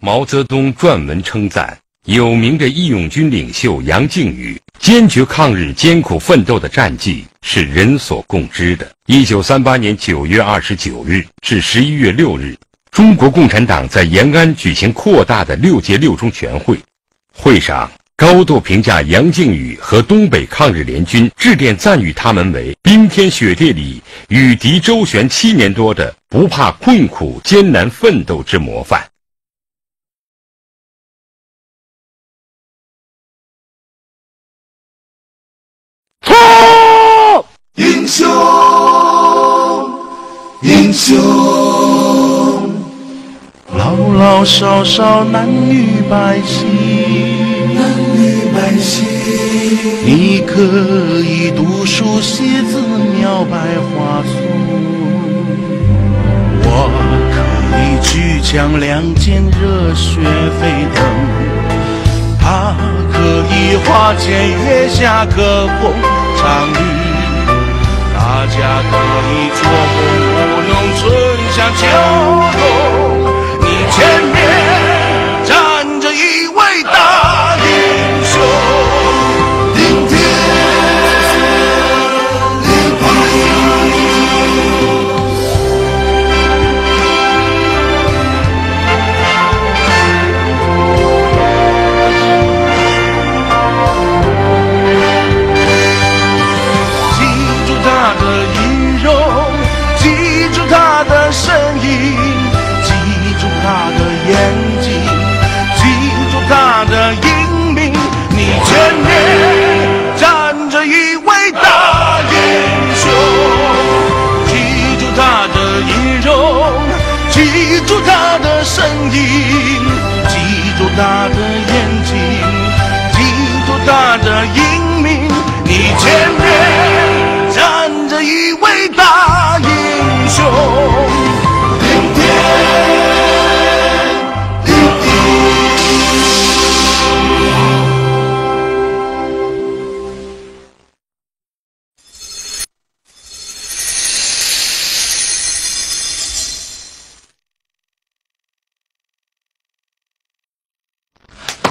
毛泽东专门称赞有名的义勇军领袖杨靖宇坚决抗日、艰苦奋斗的战绩是人所共知的。1938年9月29日至11月6日，中国共产党在延安举行扩大的六届六中全会，会上高度评价杨靖宇和东北抗日联军，致电赞誉他们为冰天雪地里与敌周旋7年多的不怕困苦艰难奋斗之模范。冲！英雄，英雄，老老少少男女百姓。 你可以读书写字描白话松，我可以举枪两剑热血沸腾，他可以花前月下歌红唱绿，大家可以做工务农春夏秋冬，你前面站着一位大英雄。 他的眼睛，记住他的英名。你前面站着一位大英雄，顶天立地。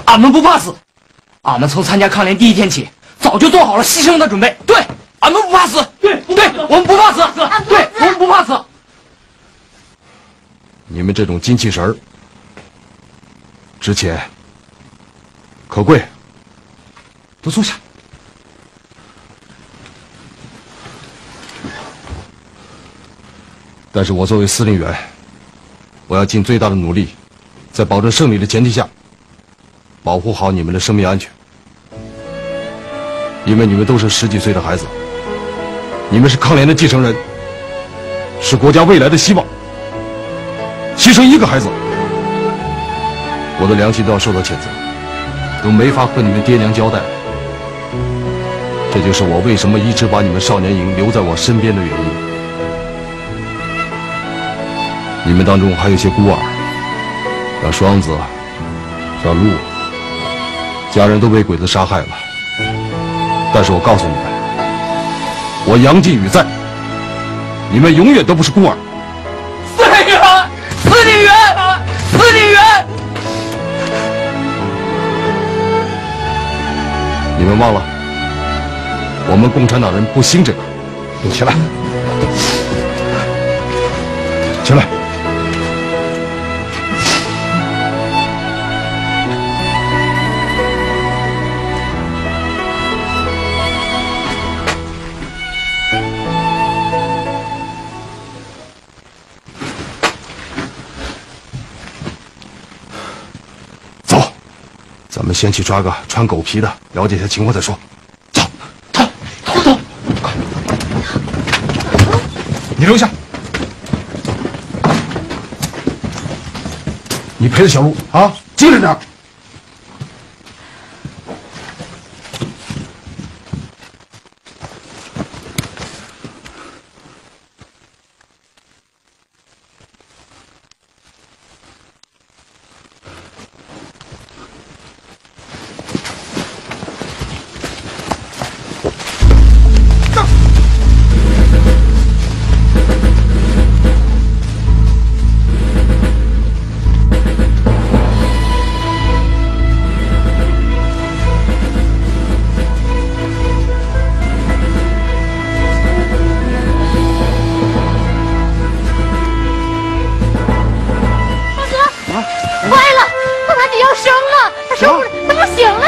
俺们不怕死，俺们从参加抗联第一天起，早就做好了牺牲的准备。对，俺们不怕死。对，我们不怕死。对，我们不怕死。你们这种精气神儿，值钱，可贵。都坐下。但是我作为司令员，我要尽最大的努力，在保证胜利的前提下。 保护好你们的生命安全，因为你们都是10几岁的孩子，你们是抗联的继承人，是国家未来的希望。牺牲一个孩子，我的良心都要受到谴责，都没法和你们爹娘交代。这就是我为什么一直把你们少年营留在我身边的原因。你们当中还有些孤儿，像双子，像鹿。 家人都被鬼子杀害了，但是我告诉你们，我杨靖宇在，你们永远都不是孤儿。司令员，司令员，司令员！你们忘了，我们共产党人不兴这个。你起来，起来。 我们先去抓个穿狗皮的，了解一下情况再说。走，走，快！你留下，你陪着小鹿啊，精神点。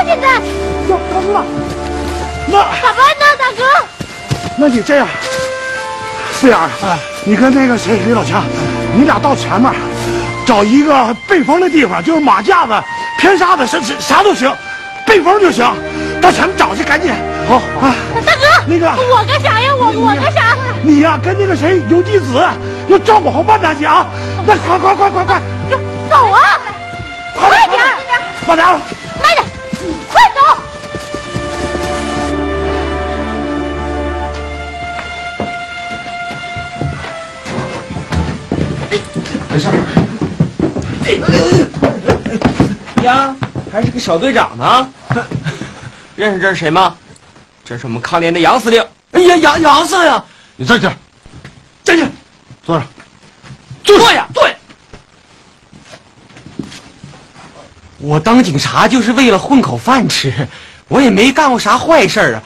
你在大哥，那怎么呢，大哥？那你这样，四眼儿，你跟那个谁李老强，你俩到前面找一个背风的地方，就是马架子、偏沙子，啥都行，背风就行。到前面找去，赶紧。好啊，大哥，那个我干啥呀？我干啥？你呀，跟那个谁游纪子要照顾好万大姐啊！那快！走啊！快点！慢点！慢点！快走！没事儿。呀，还是个小队长呢。认识这是谁吗？这是我们抗联的杨司令。哎呀，杨司令，你站起来，坐着，坐呀，对。我当警察就是为了混口饭吃，我也没干过啥坏事啊！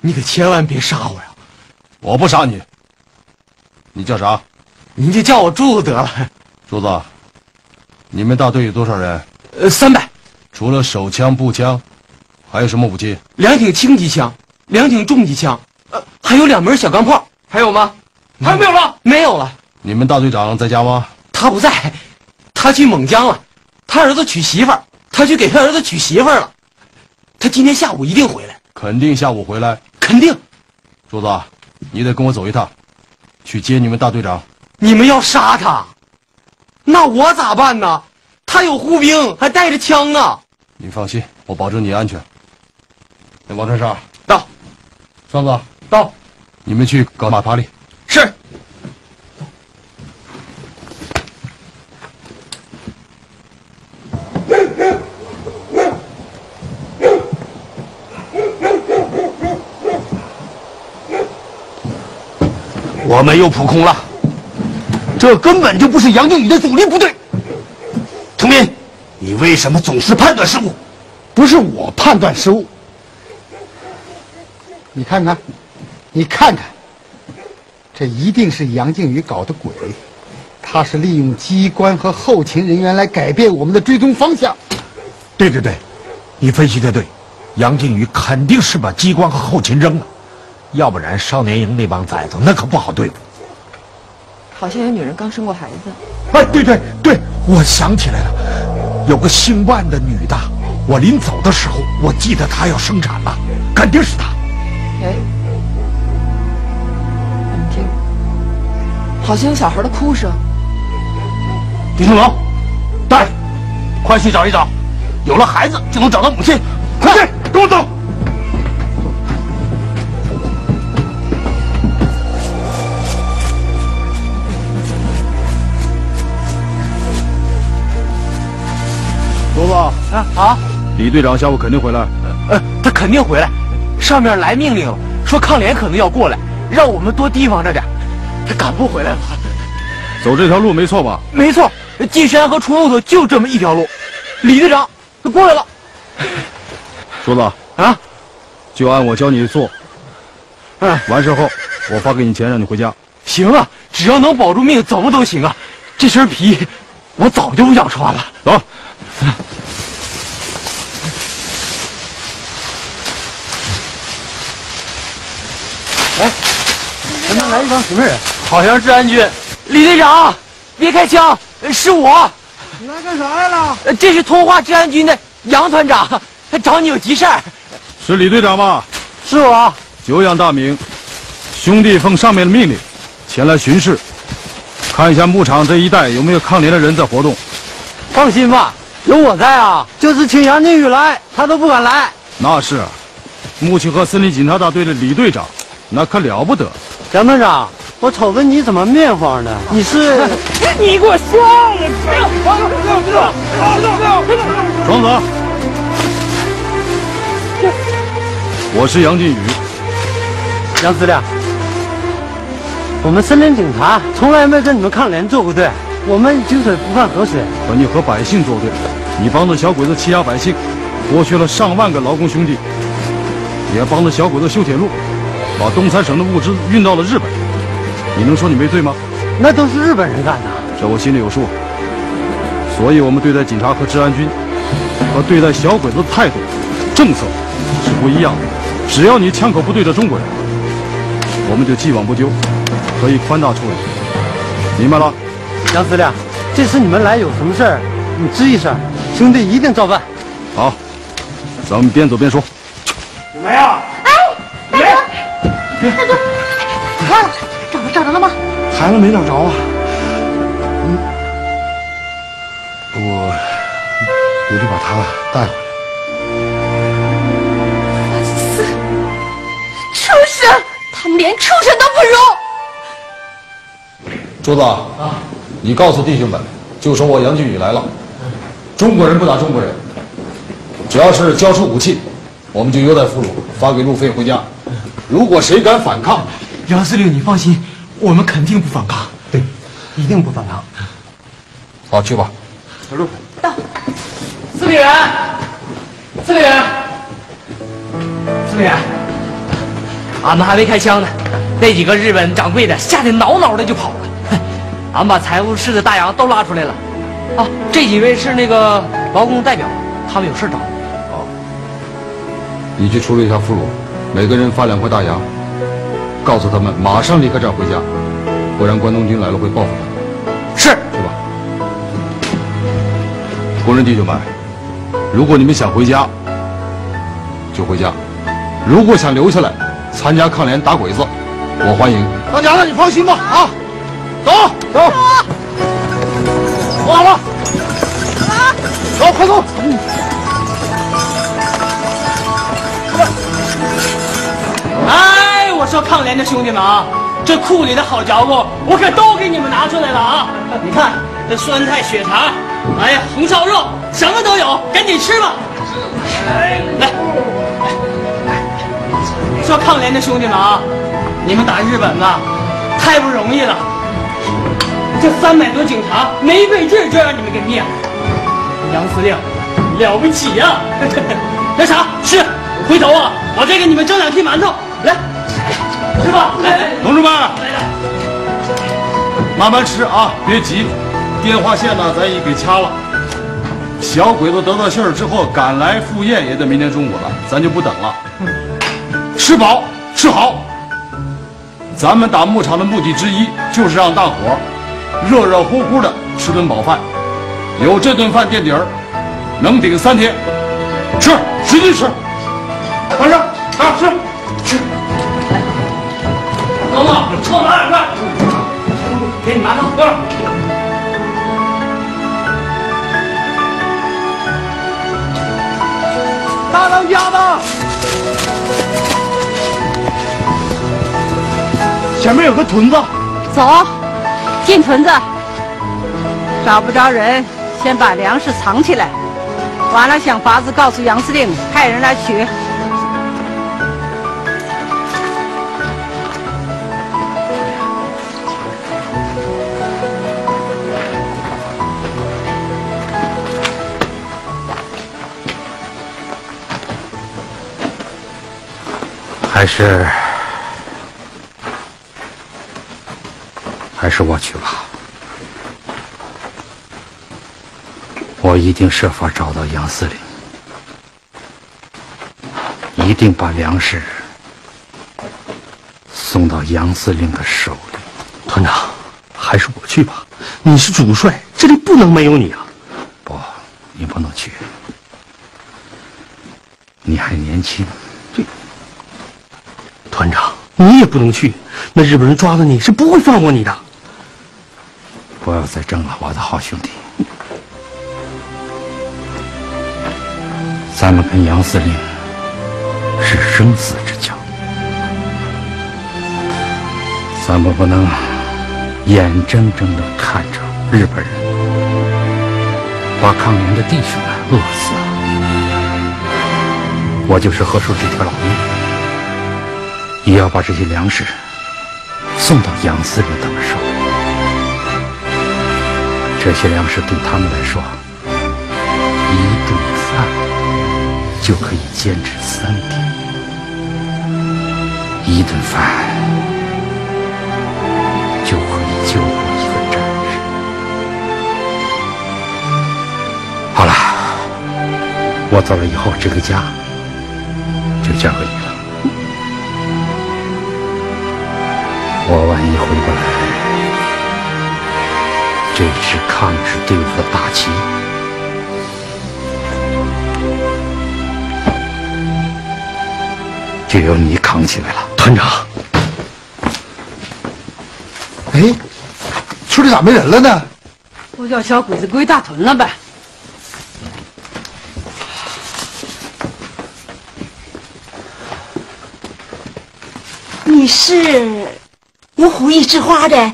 你可千万别杀我呀！我不杀你。你叫啥？您就叫我柱子得了。柱子，你们大队有多少人？300。除了手枪、步枪，还有什么武器？2挺轻机枪，2挺重机枪，还有2门小钢炮。还有吗？还有没有了？没有了。你们大队长在家吗？他不在，他去蒙江了。他儿子娶媳妇儿。他去给他儿子娶媳妇儿了，他今天下午一定回来，肯定下午回来，肯定。柱子，你得跟我走一趟，去接你们大队长。你们要杀他，那我咋办呢？他有护兵，还带着枪呢。你放心，我保证你安全。那王传生到，双子到，你们去搞马趴力。是。我们又扑空了，这根本就不是杨靖宇的主力部队。成斌，你为什么总是判断失误？不是我判断失误，你看看，这一定是杨靖宇搞的鬼，他是利用机关和后勤人员来改变我们的追踪方向。对，你分析的对，杨靖宇肯定是把机关和后勤扔了。要不然少年营那帮崽子那可不好对付。好像有女人刚生过孩子。哎，对，我想起来了，有个姓万的女的，我临走的时候我记得她要生产了，肯定是她。哎，你听，好像有小孩的哭声。丁成龙，带，快去找一找，有了孩子就能找到母亲。快点，跟我走。猴子啊！李队长下午肯定回来。他肯定回来，上面来命令了，说抗联可能要过来，让我们多提防着点。他赶不回来了。走这条路没错吧？没错，进山和出路口就这么一条路。李队长，他过来了。猴子啊，就按我教你做。完事后我发给你钱，让你回家。行啊，只要能保住命，怎么都行啊。这身皮我早就不想穿了。走。哎，怎么来一帮什么人？好像治安军。李队长，别开枪，是我。你来干啥来了？这是通化治安军的杨团长，他找你有急事儿。是李队长吗？是我。久仰大名，兄弟奉上面的命令，前来巡视，看一下牧场这一带有没有抗联的人在活动。放心吧，有我在啊！就是请杨靖宇来，他都不敢来。那是，木器河森林警察大队的李队长，那可了不得。杨团长，我瞅着你怎么面黄的？你是？你给我下来！庄子，我是杨靖宇。杨司令，我们森林警察从来没跟你们抗联作过对。我们井水不犯河水，可你和百姓作对，你帮着小鬼子欺压百姓，剥削了上万个劳工兄弟，也帮着小鬼子修铁路，把东三省的物资运到了日本，你能说你没罪吗？那都是日本人干的，这我心里有数。所以我们对待警察和治安军，和对待小鬼子的态度，政策是不一样的。只要你枪口不对着中国人，我们就既往不咎，可以宽大处理。明白了？杨司令，这次你们来有什么事儿，你知一声，兄弟一定照办。好，咱们边走边说。怎么样？哎，大哥，怎么样了？找着了吗？孩子没找着啊。嗯，我就把他带回来。 他们连畜生都不如。柱子啊，你告诉弟兄们，就说我杨靖宇来了。中国人不打中国人，只要是交出武器，我们就优待俘虏，发给路费回家。如果谁敢反抗，杨司令你放心，我们肯定不反抗。对，一定不反抗。好，去吧。小路到。司令员，司令员，司令员。 俺们还没开枪呢，那几个日本掌柜的吓得挠挠的就跑了。俺们把财务室的大洋都拉出来了。啊，这几位是那个劳工代表，他们有事找我。好，你去处理一下俘虏，每个人发2块大洋，告诉他们马上离开这儿回家，不然关东军来了会报复他们。是，对吧？工人弟兄们，如果你们想回家，就回家；如果想留下来， 参加抗联打鬼子，我欢迎。大娘子，你放心吧啊！走走，我好了，走快走！哎，我说抗联的兄弟们啊，这库里的好家伙，我可都给你们拿出来了啊！你看这酸菜血肠，哎呀，红烧肉，什么都有，赶紧吃吧！哎，来。 说抗联的兄弟们啊，你们打日本呐、啊，太不容易了。这300多警察没备制就让你们给灭了，杨司令了不起呀、啊！那啥，是回头啊，我再给你们蒸2屉馒头，来吃吧。来，同志们，慢慢吃啊，别急。电话线呢，咱也给掐了。小鬼子得到信儿之后赶来赴宴，也得明天中午了，咱就不等了。嗯， 吃饱吃好，咱们打牧场的目的之一就是让大伙热热乎乎的吃顿饱饭，有这顿饭垫底儿，能顶3天。吃，使劲吃，完事儿，啊，吃，吃。老王，给我拿2块，给你拿上。大当家的。 前面有个屯子，走，进屯子。找不着人，先把粮食藏起来，完了想法子告诉杨司令，派人来取。还是我去吧，我一定设法找到杨司令，一定把粮食送到杨司令的手里。团长，还是我去吧，你是主帅，这里不能没有你啊！不，你不能去，你还年轻。对，团长，你也不能去，那日本人抓了你是不会放过你的。 不要再争了，我的好兄弟。咱们跟杨司令是生死之交，咱们不能眼睁睁地看着日本人把抗联的弟兄们饿死。我就是豁出这条老命，也要把这些粮食送到杨司令他们手里。 这些粮食对他们来说，1顿饭就可以坚持3天。1顿饭就可以救活1个战士。好了，我走了以后，这个家就嫁给你了。我万一回不来，这支抗日队伍的大旗，就由你扛起来了。团长，哎，村里咋没人了呢？我叫小鬼子归大屯了呗。 你是芜湖一枝花的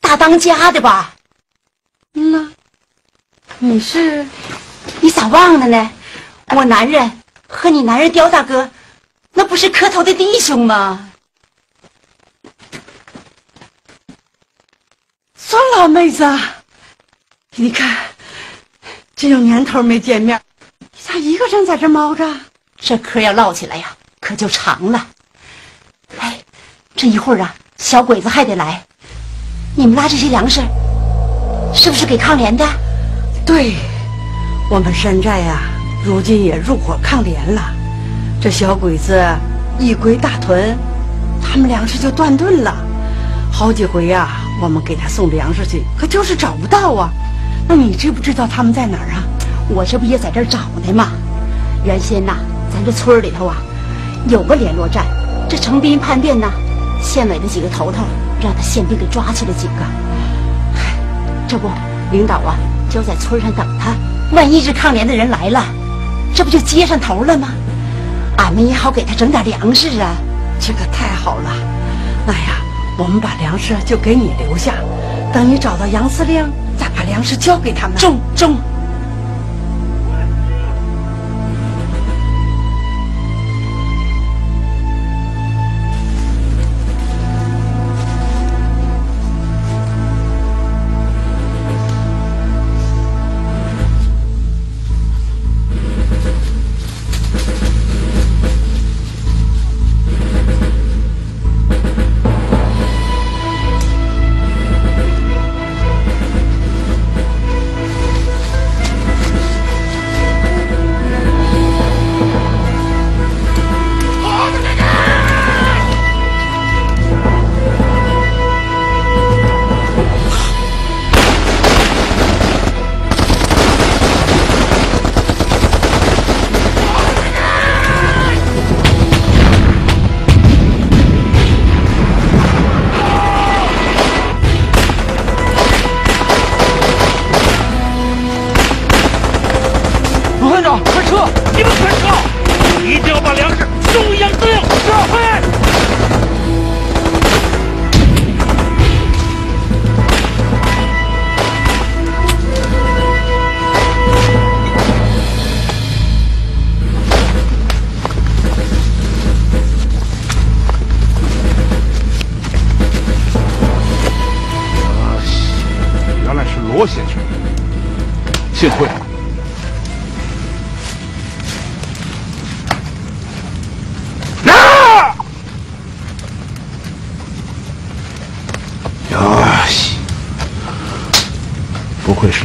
大当家的吧？嗯呐，你是？你咋忘了呢？我男人和你男人刁大哥，那不是磕头的弟兄吗？算了，妹子，你看，这有年头没见面，你咋一个人在这猫着？这嗑要唠起来呀，可就长了。 这一会儿啊，小鬼子还得来。你们拉这些粮食，是不是给抗联的？对，我们山寨啊，如今也入伙抗联了。这小鬼子一归大屯，他们粮食就断顿了。好几回呀，我们给他送粮食去，可就是找不到啊。那你知不知道他们在哪儿啊？我这不也在这儿找呢吗？原先呐，咱这村里头啊，有个联络站，这程斌叛变呐。 县委的几个头头让他宪兵给抓去了几个，这不，领导啊就在村上等他。万一是抗联的人来了，这不就接上头了吗？俺们也好给他整点粮食啊。这可太好了！哎呀，我们把粮食就给你留下，等你找到杨司令，再把粮食交给他们。中。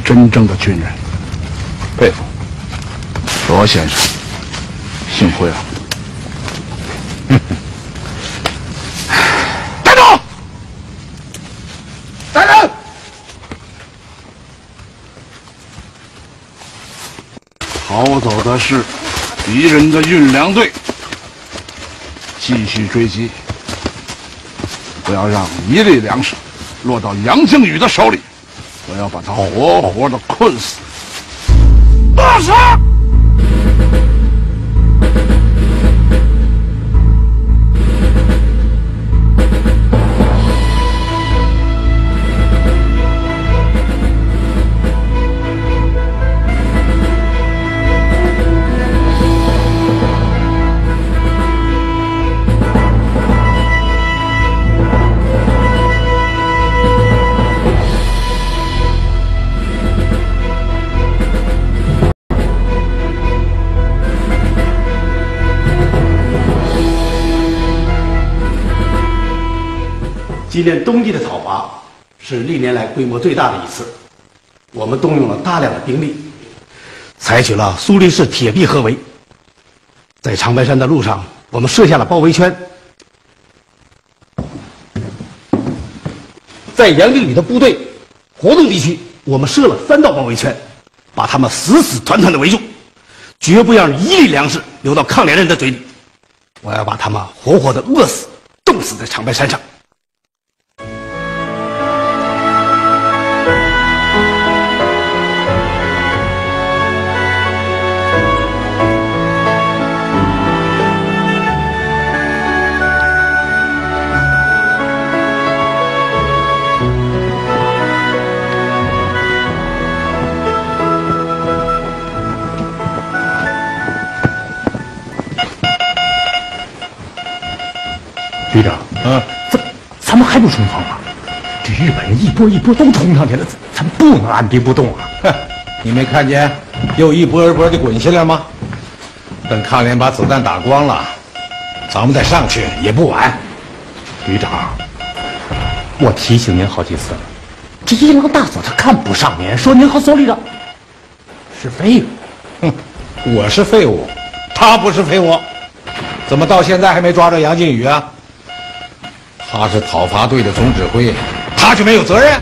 真正的军人，佩服，罗先生，幸会啊！站住！来人！逃走的是敌人的运粮队，继续追击，不要让一粒粮食落到杨靖宇的手里。 我要把他活活的困死！动手！今年冬季的讨伐是历年来规模最大的一次，我们动用了大量的兵力，采取了苏黎世铁壁合围，在长白山的路上我们设下了包围圈。在杨靖宇的部队活动地区，我们设了3道包围圈，把他们死死团团的围住，绝不让一粒粮食流到抗联人的嘴里。我要把他们活活的饿死、冻死在长白山上。 队长，咱们还不冲锋啊？这日本人一波一波都冲上去了，咱不能按兵不动啊！哼，你没看见又一波一波的滚下来吗？等抗联把子弹打光了，咱们再上去也不晚。旅长，我提醒您好几次了，这伊朗大佐他看不上您，说您和总旅长是废物。哼，我是废物，他不是废物，怎么到现在还没抓着杨靖宇啊？ 他是讨伐队的总指挥，他就没有责任？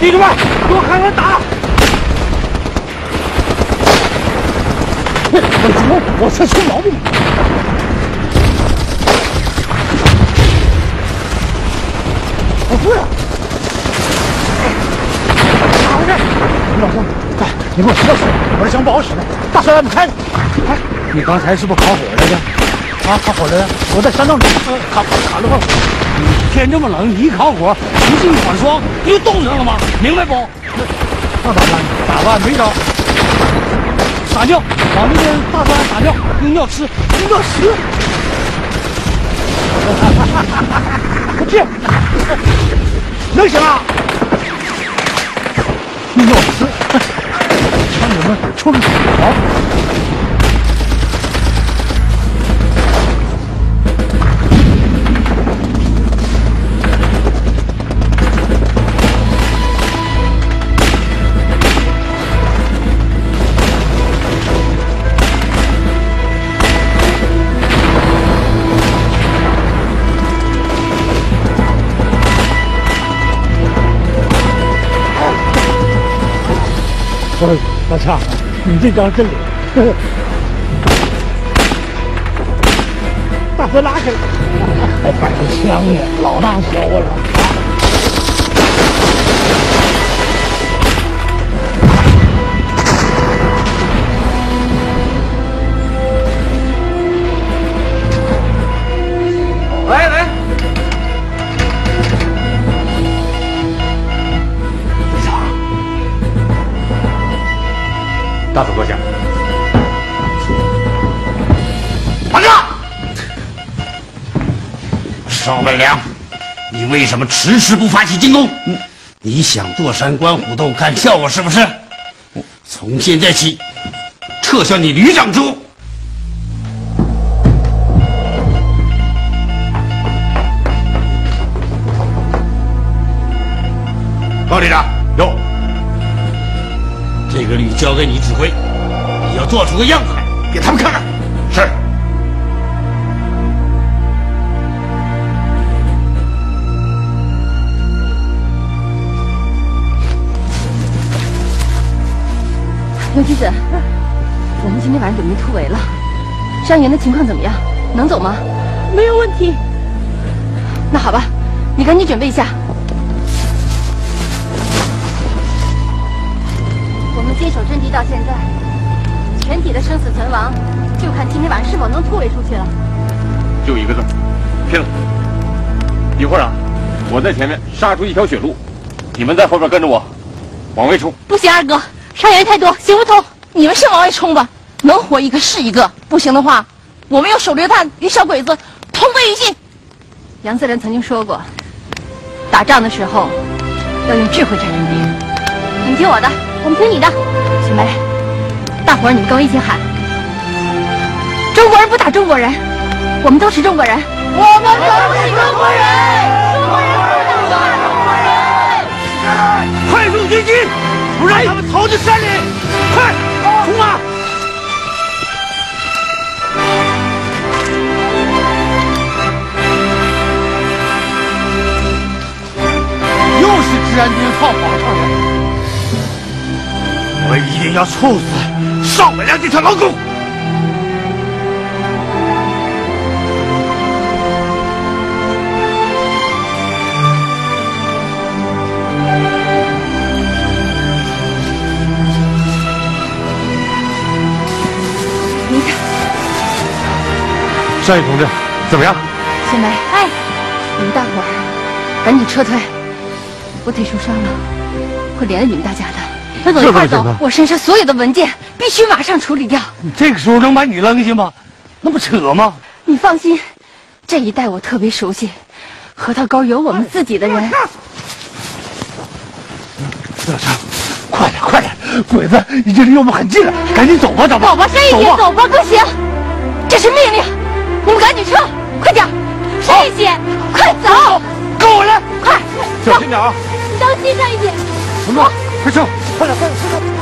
弟兄们，给我看看打！我这出毛病！ 不是，咋回事？老兄，哎，你给我撤出来！我这枪不好使了，大帅让你开着。哎，你刚才是不是烤火来着？啊，烤火来着！我在山洞里卡着了。天这么冷，你一烤火，不是一管霜，不就冻上了吗？明白不？那咋办？咋办？没招。撒尿，往那边大山撒尿，用尿吃，用尿吃。我去！ 能行啊！你老师，看你们冲着跑。老夏，你这张真灵！大哥拉开了，还摆着枪呢，老大小伙了。 大佐坐下。大哥，邵本良，你为什么迟不发起进攻？你想坐山观虎斗看笑话是不是？从现在起，撤销你旅长职务。高旅长，有。 这个旅交给你指挥，你要做出个样子来，给他们看看。是。刘局子，我们今天晚上准备突围了，伤员的情况怎么样？能走吗？没有问题。那好吧，你赶紧准备一下。 坚守阵地到现在，全体的生死存亡，就看今天晚上是否能突围出去了。就一个字，拼！一会儿啊，我在前面杀出一条血路，你们在后边跟着我，往外冲！不行，二哥，伤员太多，行不通。你们先往外冲吧，能活一个是一个。不行的话，我们用手榴弹与小鬼子同归于尽。杨自然曾经说过，打仗的时候要用智慧战胜敌人。你听我的。 我们听你的，小梅，大伙儿你们跟我一起喊：中国人不打中国人，我们都是中国人。我们都是中国人，中国人不打中国人。快速追击，不让他们逃进山里！快，出发！又是治安军放火上来了，我一定要处死邵本亮这条老狗！ 少爷同志，怎么样？新梅，哎，你们大伙儿赶紧撤退，我腿受伤了，会连累你们大家的。那等一块走，我身上所有的文件必须马上处理掉。你这个时候能把你扔下吗？那不扯吗？你放心，这一带我特别熟悉，核桃沟有我们自己的人。老张，快点，快点，鬼子已经离我们很近了，赶紧走吧，走吧，走吧，深一点，走吧，不行，这是命令。 你们赶紧撤，快点，深一些，快走！跟我来，快，小心点啊！稍微上一点。什么？快撤！快点，快点，快点！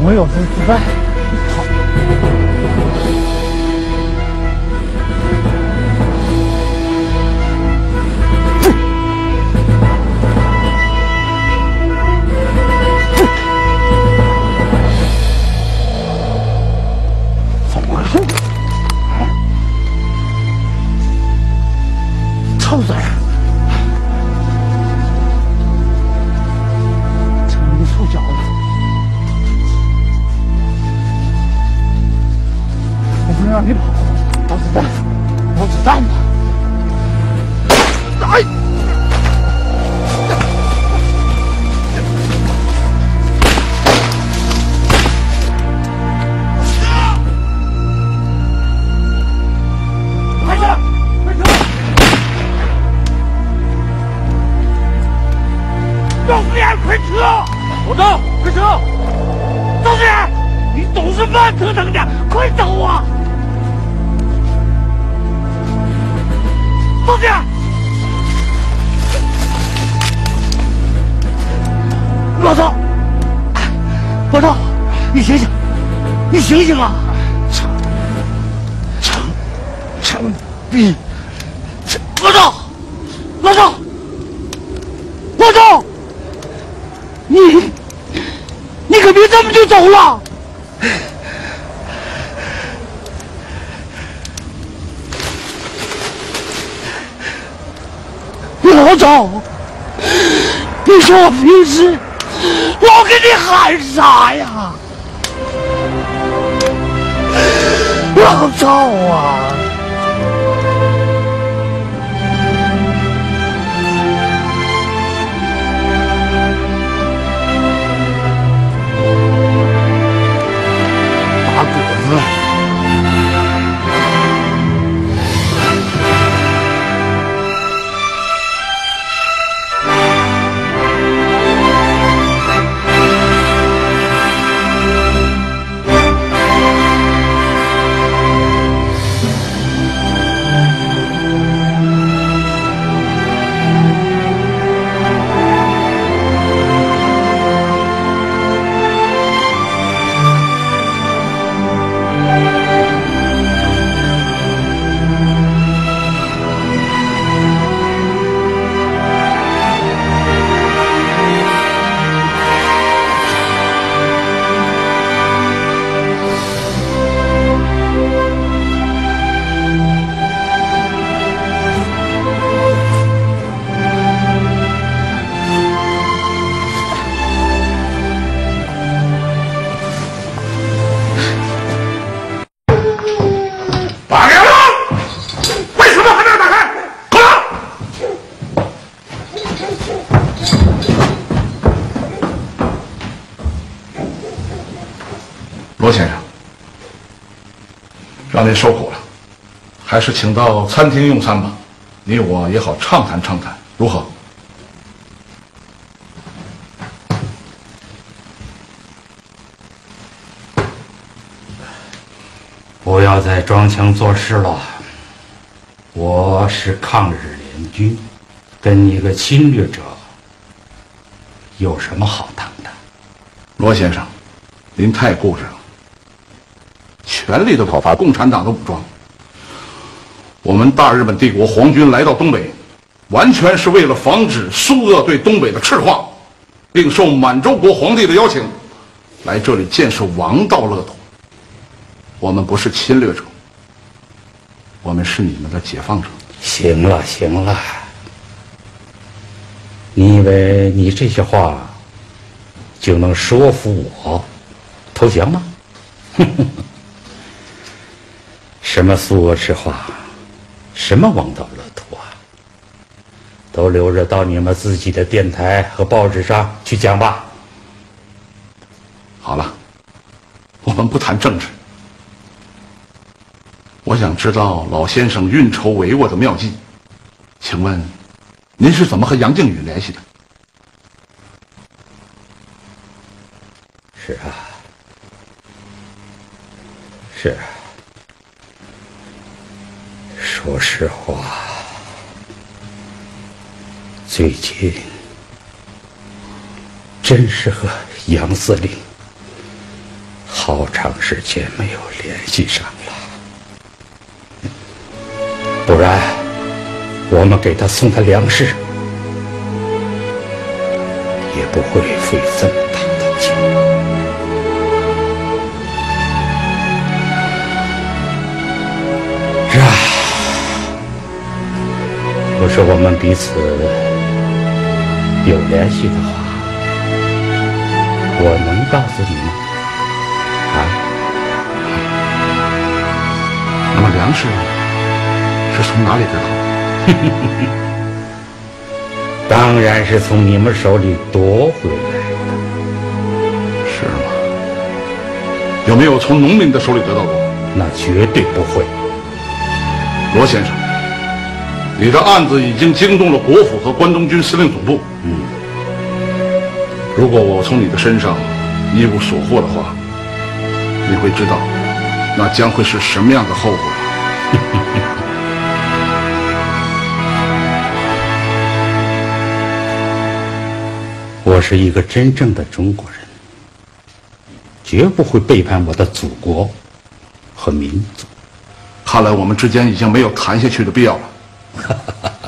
我有份自败，好。怎么回事？臭嘴！ 让你跑，老子蛋，老子蛋呢？哎！快撤！快撤！赵子言，快撤！老赵，快撤！赵子言，你总是慢腾腾的，快走啊！ 同志，老赵，老赵，你醒醒，你醒醒啊！成逼！老赵，老赵，老赵，你可别这么就走了！ 老赵，你说我平时老跟你喊啥呀？老赵啊，打果子。让您受苦了，还是请到餐厅用餐吧，你我也好畅谈畅谈，如何？ 不要再装腔作势了。我是抗日联军，跟一个侵略者有什么好谈的？罗先生，您太固执了。全力的讨伐共产党的武装。我们大日本帝国皇军来到东北，完全是为了防止苏俄对东北的赤化，并受满洲国皇帝的邀请，来这里建设王道乐土。 我们不是侵略者，我们是你们的解放者。行了，行了，你以为你这些话就能说服我投降吗？什么苏俄赤化，什么王道乐土啊，都留着到你们自己的电台和报纸上去讲吧。好了，我们不谈政治。 我想知道老先生运筹帷幄的妙计，请问，您是怎么和杨靖宇联系的？是啊，是啊。说实话，最近真是和杨司令好长时间没有联系上了。 不然，我们给他送的粮食，也不会费这么大的劲。是啊，不是我们彼此有联系的话，我能告诉你吗？啊？那么粮食？ 是从哪里得到？当然是从你们手里夺回来的，是吗？有没有从农民的手里得到过？那绝对不会。罗先生，你的案子已经惊动了国府和关东军司令总部。嗯，如果我从你的身上一无所获的话，你会知道，那将会是什么样的后果。我是一个真正的中国人，绝不会背叛我的祖国和民族。看来我们之间已经没有谈下去的必要了。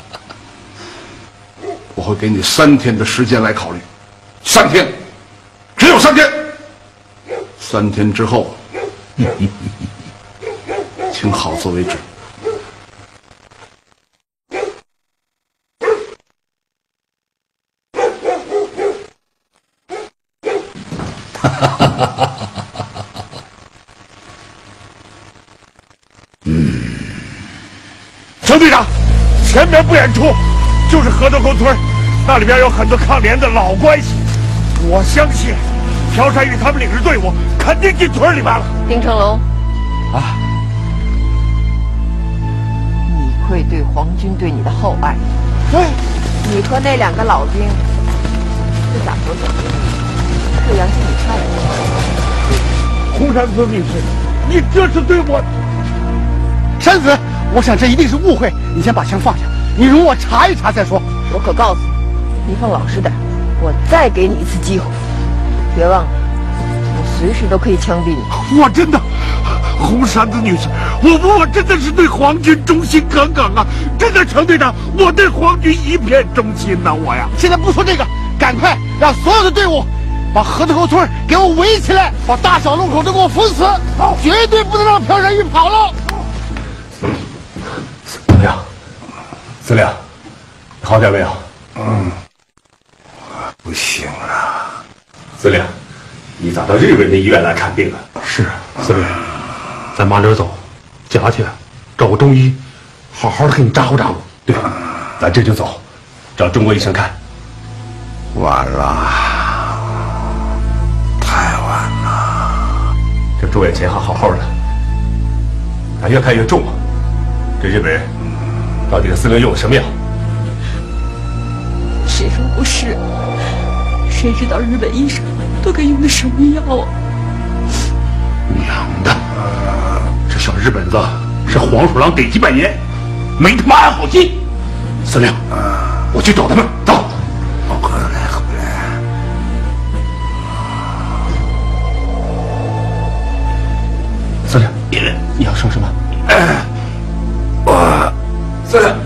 我会给你3天的时间来考虑，3天，只有3天。3天之后，请好自为之。 程队长，前面不远处就是河头沟村，那里边有很多抗联的老关系。我相信朴善玉他们领着队伍肯定进村里边了。丁成龙，啊，你愧对皇军对你的厚爱。对，你和那两个老兵是咋着走？是杨靖宇派的。红山村律师，你这是对我。山子。 我想这一定是误会，你先把枪放下，你容我查一查再说。我可告诉你，你放老实点，我再给你一次机会。别忘了，我随时都可以枪毙你。我真的，红山子女士，我真的是对皇军忠心耿耿啊！真的，程队长，我对皇军一片忠心呐、啊！我呀，现在不说这个，赶快让所有的队伍把河头沟村给我围起来，把大小路口都给我封死，绝对不能让朴善玉跑了。 司令，好点没有？嗯，不行了。司令，你咋到日本的医院来看病啊？是，司令，咱麻溜走，家去找个中医，好好的给你扎呼扎呼。对，咱这就走，找中国医生看。晚了，太晚了。这住院前好好的，他越看越重啊！这日本人到底给406用的什么药？谁说不是？谁知道日本医生都给用的什么药啊？娘的！这小日本子是黄鼠狼逮几百年，没他妈安好心。406，我去找他们，走。 406，你要说什么？我406，406。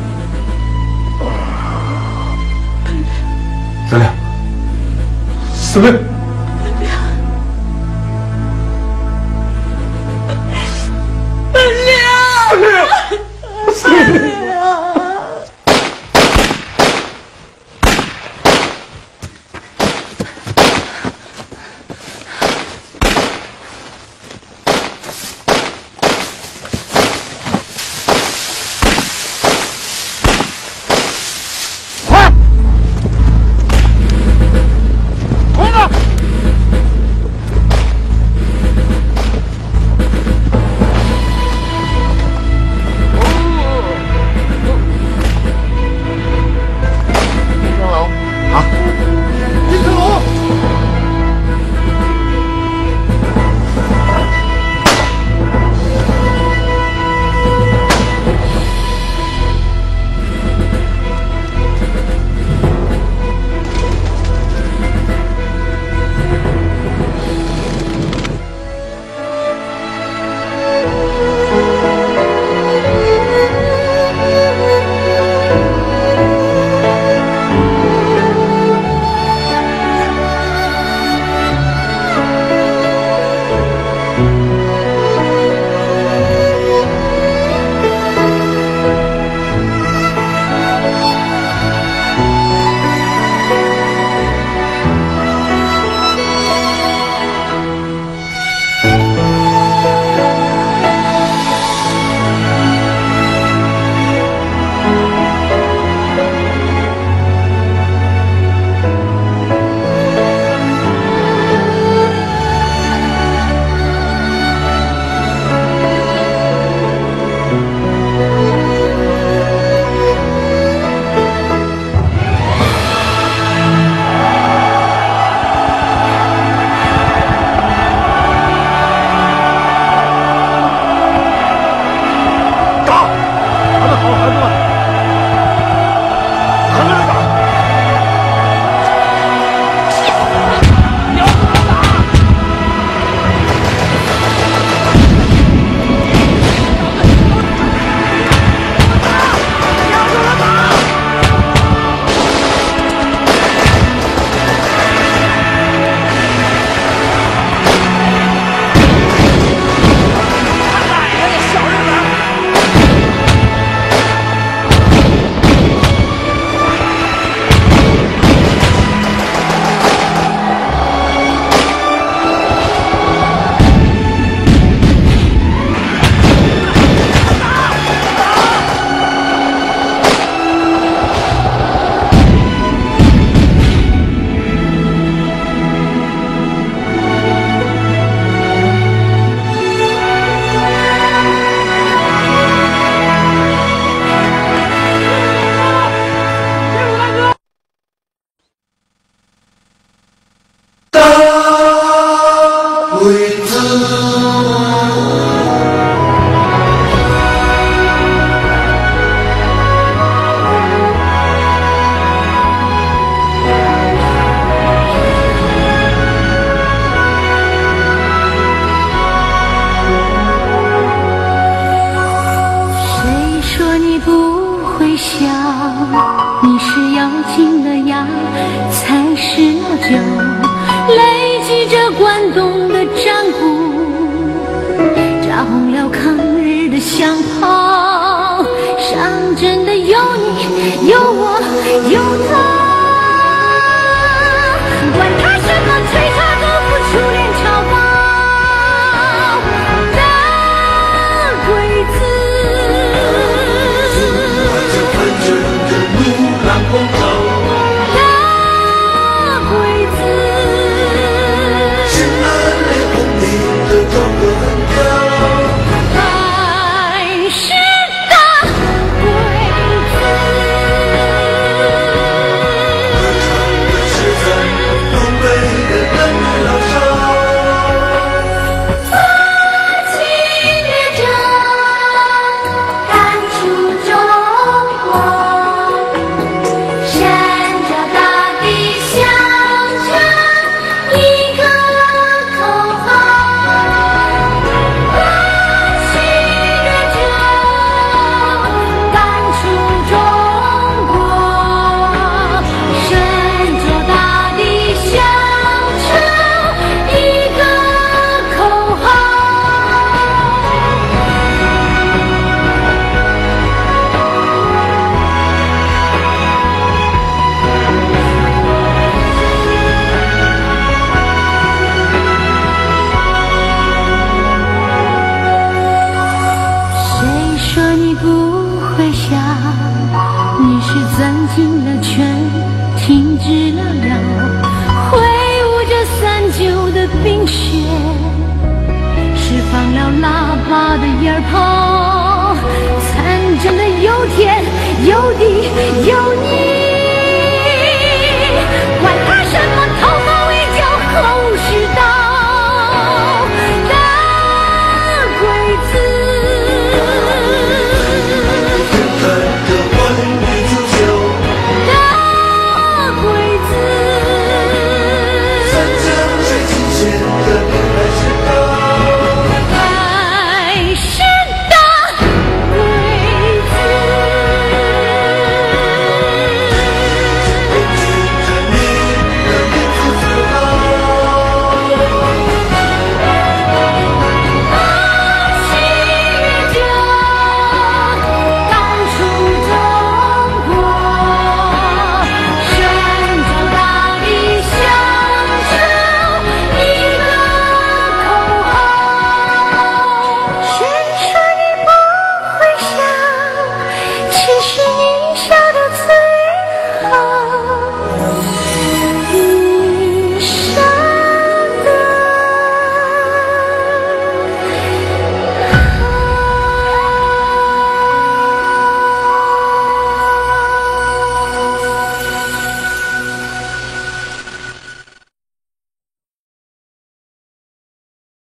喇叭的眼儿旁，残忍的有天有点。